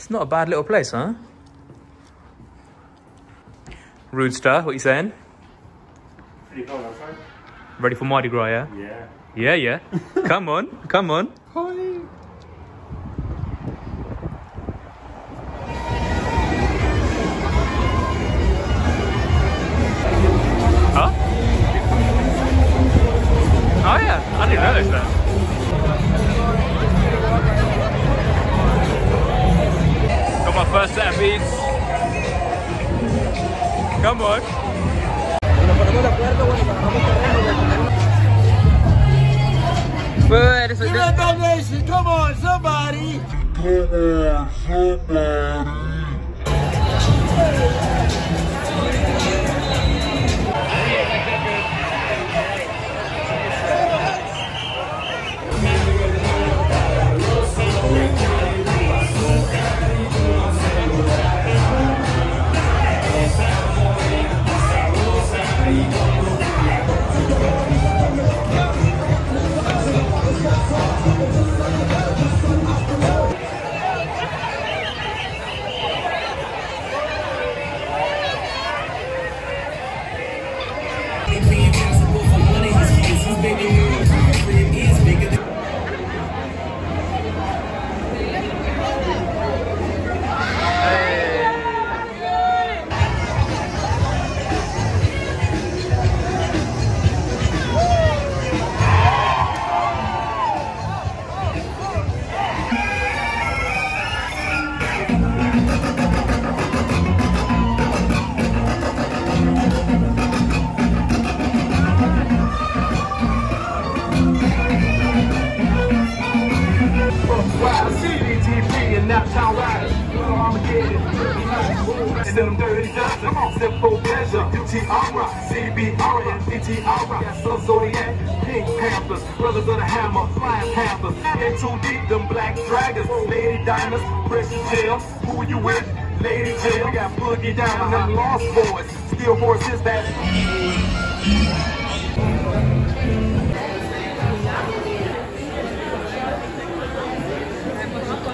It's not a bad little place, huh? Rude star, what are you saying? Pretty cold outside. Ready for Mardi Gras, yeah? Yeah. Yeah, yeah. Come on, come on. Hi. Huh? Oh yeah, I didn't notice that. Got my first set of beads. Come on. Wait, give me a donation, come on, somebody. Come on, somebody.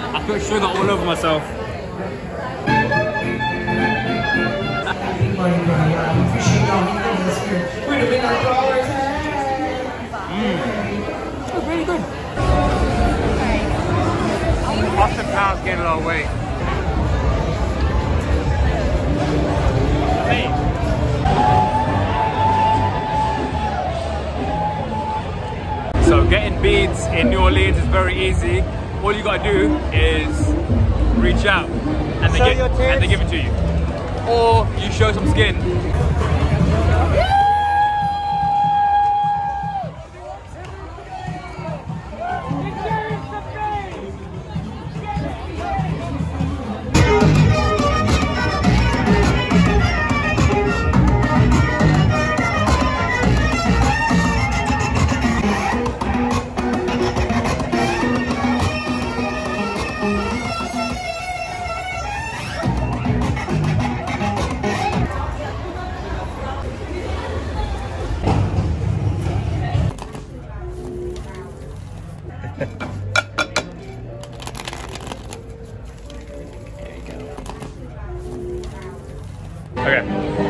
I put sugar all over myself. That was really good. Austin Powers gained a lot of weight. So getting beads in New Orleans is very easy. All you gotta do is reach out and they give it to you. Or you show some skin.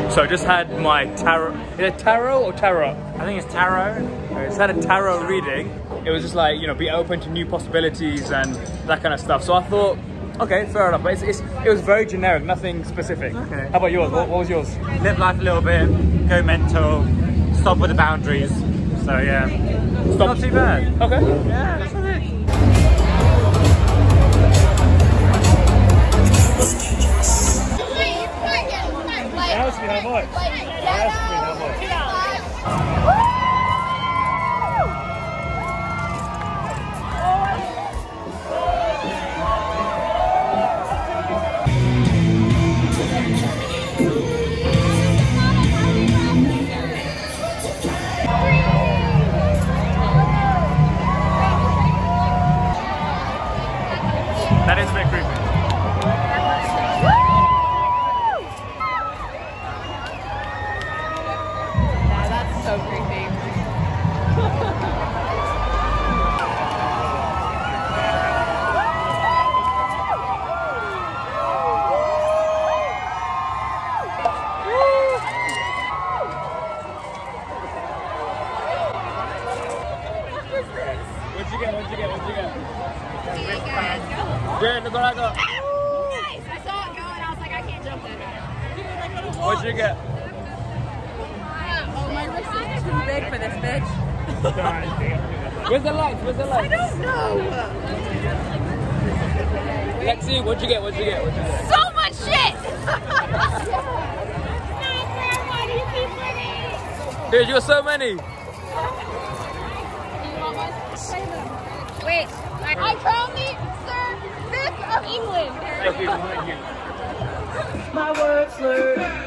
So I just had my tarot, is it tarot or tarot? I think it's tarot. I just had a tarot reading. It was just like, you know, be open to new possibilities and that kind of stuff. So I thought, okay, fair enough. But it was very generic, nothing specific. Okay. How about yours? What was yours? Live life a little bit, go mental, stop with the boundaries. So yeah, stop. Not too bad. Okay. Yeah, that's what it is. Ask me how much. That is a bit creepy. What'd you get? See, guys, go. Jared, look where I go. Ah, nice. I saw it go and I was like, I can't jump that high. What'd you get? Oh, my wrist is too big for this, bitch. Where's the lights? I don't know. Lexi, what'd you get? So much shit! Why do you keep winning? Dude, you got so many. Wait, I crown thee, sir, fifth of England. My word slur.